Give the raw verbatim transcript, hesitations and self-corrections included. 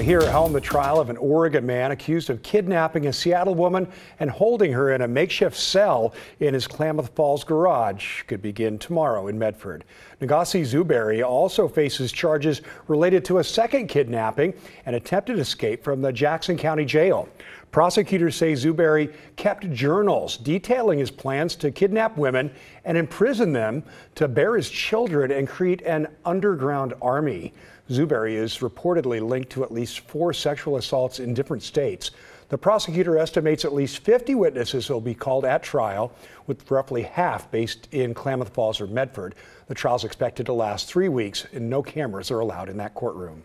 Here at home, the trial of an Oregon man accused of kidnapping a Seattle woman and holding her in a makeshift cell in his Klamath Falls garage could begin tomorrow in Medford. Negasi Zuberi also faces charges related to a second kidnapping and attempted escape from the Jackson County Jail. Prosecutors say Zuberi kept journals detailing his plans to kidnap women and imprison them, to bear his children and create an underground army. Zuberi is reportedly linked to at least four sexual assaults in different states. The prosecutor estimates at least fifty witnesses will be called at trial, with roughly half based in Klamath Falls or Medford. The trial is expected to last three weeks, and no cameras are allowed in that courtroom.